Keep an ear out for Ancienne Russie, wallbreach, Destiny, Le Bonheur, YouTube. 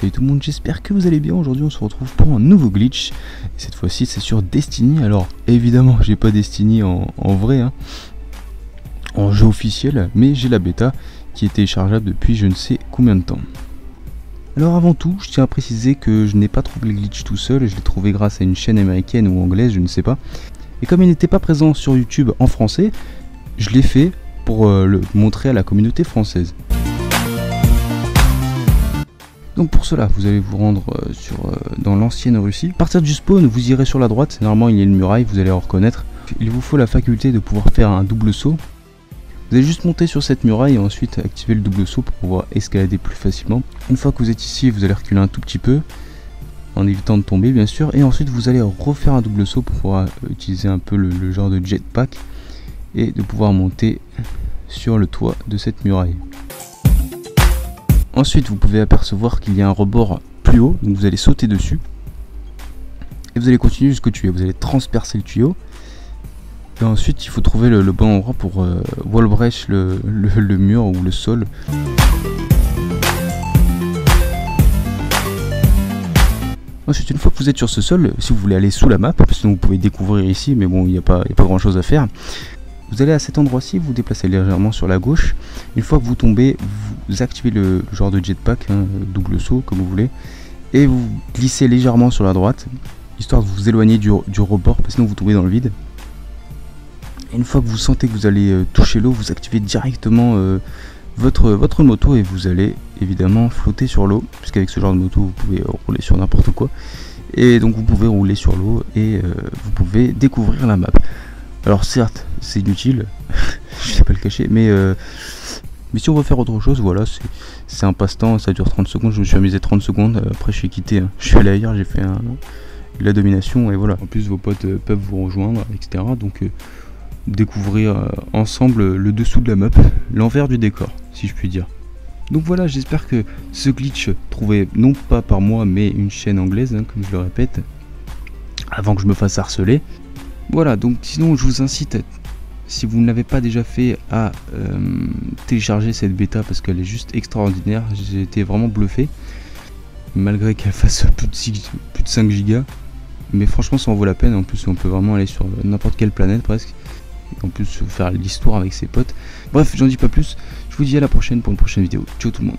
Salut tout le monde, j'espère que vous allez bien. Aujourd'hui on se retrouve pour un nouveau glitch. Cette fois-ci c'est sur Destiny. Alors évidemment j'ai pas Destiny en vrai hein, en jeu officiel, mais j'ai la bêta qui est téléchargeable depuis je ne sais combien de temps. Alors avant tout je tiens à préciser que je n'ai pas trouvé le glitch tout seul, je l'ai trouvé grâce à une chaîne américaine ou anglaise, je ne sais pas. Et comme il n'était pas présent sur YouTube en français, je l'ai fait pour le montrer à la communauté française. Donc pour cela, vous allez vous rendre dans l'Ancienne Russie. À partir du spawn, vous irez sur la droite. Normalement, il y a une muraille, vous allez en reconnaître. Il vous faut la faculté de pouvoir faire un double saut. Vous allez juste monter sur cette muraille et ensuite activer le double saut pour pouvoir escalader plus facilement. Une fois que vous êtes ici, vous allez reculer un tout petit peu, en évitant de tomber bien sûr. Et ensuite, vous allez refaire un double saut pour pouvoir utiliser un peu le genre de jetpack et de pouvoir monter sur le toit de cette muraille. Ensuite vous pouvez apercevoir qu'il y a un rebord plus haut, donc vous allez sauter dessus et vous allez continuer jusqu'au tuyau, vous allez transpercer le tuyau et ensuite il faut trouver le bon endroit pour wall breach le mur ou le sol. Ensuite une fois que vous êtes sur ce sol, si vous voulez aller sous la map, sinon vous pouvez découvrir ici mais bon il n'y a pas grand chose à faire. Vous allez à cet endroit-ci, vous vous déplacez légèrement sur la gauche. Une fois que vous tombez, vous activez le genre de jetpack, hein, double saut comme vous voulez, et vous glissez légèrement sur la droite, histoire de vous éloigner du rebord, parce que sinon vous tombez dans le vide. Et une fois que vous sentez que vous allez toucher l'eau, vous activez directement votre moto et vous allez évidemment flotter sur l'eau, puisqu'avec ce genre de moto, vous pouvez rouler sur n'importe quoi. Et donc vous pouvez rouler sur l'eau et vous pouvez découvrir la map. Alors certes c'est inutile, je vais pas le cacher, mais si on veut faire autre chose, voilà, c'est un passe-temps, ça dure 30 secondes, je me suis amusé 30 secondes, après je suis quitté, hein. Je suis allé ailleurs, j'ai fait la domination et voilà. En plus vos potes peuvent vous rejoindre, etc. Donc découvrir ensemble le dessous de la map, l'envers du décor, si je puis dire. Donc voilà, j'espère que ce glitch trouvé non pas par moi mais une chaîne anglaise, hein, comme je le répète, avant que je me fasse harceler. Voilà, donc sinon je vous incite, si vous ne l'avez pas déjà fait, à télécharger cette bêta parce qu'elle est juste extraordinaire. J'ai été vraiment bluffé, malgré qu'elle fasse plus de 5 gigas. Mais franchement ça en vaut la peine, en plus on peut vraiment aller sur n'importe quelle planète presque. En plus faire l'histoire avec ses potes. Bref, j'en dis pas plus, je vous dis à la prochaine pour une prochaine vidéo. Ciao tout le monde.